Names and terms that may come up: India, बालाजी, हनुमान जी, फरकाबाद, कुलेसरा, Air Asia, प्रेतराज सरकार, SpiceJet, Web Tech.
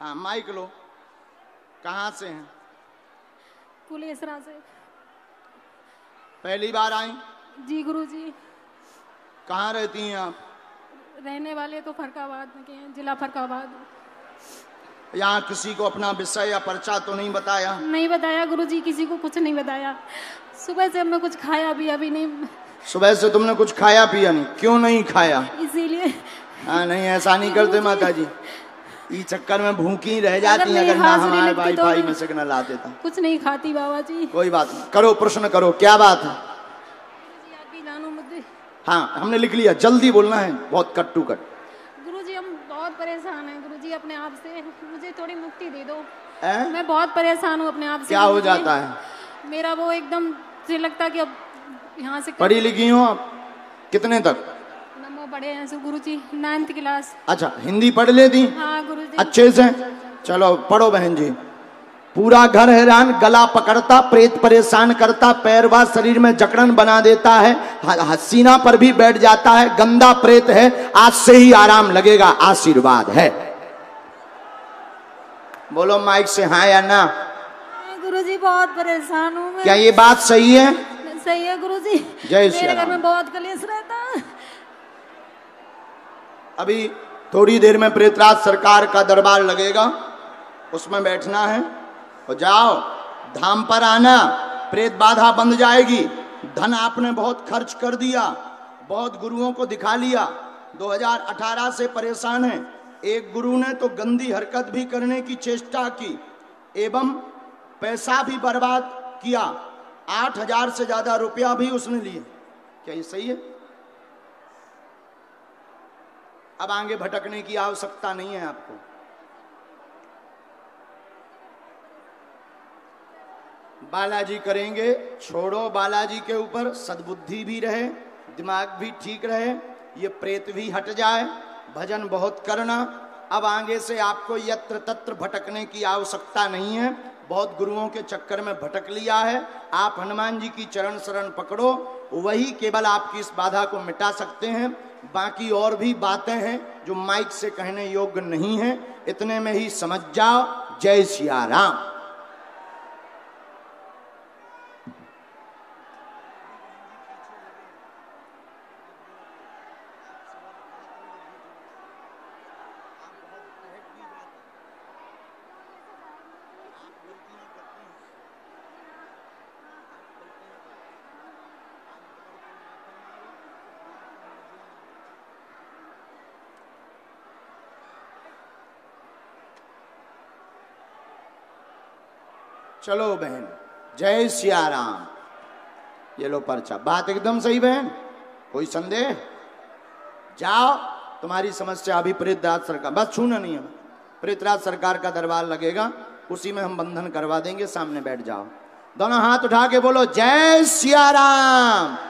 हाँ माइक लो। कहाँ से हैं? कुलेसरा से। पहली बार आई? जी गुरुजी। कहाँ रहती हैं आप? रहने वाले तो फरकाबाद के हैं, जिला फरकाबाद। यहाँ किसी को अपना विषय या पर्चा तो नहीं बताया? नहीं बताया गुरुजी, किसी को कुछ नहीं बताया। सुबह से हमने कुछ खाया भी अभी नहीं। सुबह से तुमने कुछ खाया पिया नहीं? क्यों नहीं खाया? इसीलिए। हाँ नहीं, ऐसा नहीं करते माता जी, इस चक्कर में भूखी रह जाती है। अगर ना हमारे भाई भाई में से ना लाते था। कुछ नहीं खाती बाबा जी। कोई बात नहीं, करो प्रश्न करो, क्या बात है? हाँ हमने लिख लिया, जल्दी बोलना है, बहुत कट टू कट। गुरुजी हम बहुत परेशान हैं गुरुजी अपने आप से, मुझे थोड़ी मुक्ति दे दो। मैं बहुत परेशान हूँ अपने आप से। क्या हो जाता है? मेरा वो एकदम से लगता कि अब यहाँ से। पढ़ी लिखी हो आप? कितने तक? नमो पढ़े हैं गुरु जी, 9th क्लास। अच्छा हिंदी पढ़ लेती? हाँ गुरु जी अच्छे से। चलो पढ़ो बहन जी। पूरा घर हैरान, गला पकड़ता, प्रेत परेशान करता, पैरवा शरीर में जकड़न बना देता है, सीना पर भी बैठ जाता है, गंदा प्रेत है, आज से ही आराम लगेगा, आशीर्वाद है। बोलो माइक से हाँ या ना। गुरुजी बहुत परेशान हूँ मैं। क्या ये बात सही है? सही है गुरुजी। जय श्री राम। में बहुत कलेश रहता। अभी थोड़ी देर में प्रेतराज सरकार का दरबार लगेगा, उसमें बैठना है और जाओ धाम पर आना, प्रेत बाधा बंद जाएगी। धन आपने बहुत खर्च कर दिया, बहुत गुरुओं को दिखा लिया। 2018 से परेशान है। एक गुरु ने तो गंदी हरकत भी करने की चेष्टा की एवं पैसा भी बर्बाद किया, 8000 से ज्यादा रुपया भी उसने लिए। क्या ये सही है? अब आगे भटकने की आवश्यकता नहीं है आपको। बालाजी करेंगे, छोड़ो बालाजी के ऊपर, सद्बुद्धि भी रहे, दिमाग भी ठीक रहे, ये प्रेत भी हट जाए। भजन बहुत करना। अब आगे से आपको यत्र तत्र भटकने की आवश्यकता नहीं है। बहुत गुरुओं के चक्कर में भटक लिया है। आप हनुमान जी की चरण शरण पकड़ो, वही केवल आपकी इस बाधा को मिटा सकते हैं। बाकी और भी बातें हैं जो माइक से कहने योग्य नहीं है, इतने में ही समझ जाओ। जय सिया राम। चलो बहन, जय सिया राम। ये लो पर्चा। बात एकदम सही बहन, कोई संदेह? जाओ, तुम्हारी समस्या अभी प्रेतराज सरकार, बस छूना नहीं है। प्रेतराज सरकार का दरबार लगेगा, उसी में हम बंधन करवा देंगे। सामने बैठ जाओ, दोनों हाथ उठा के बोलो जय सिया राम।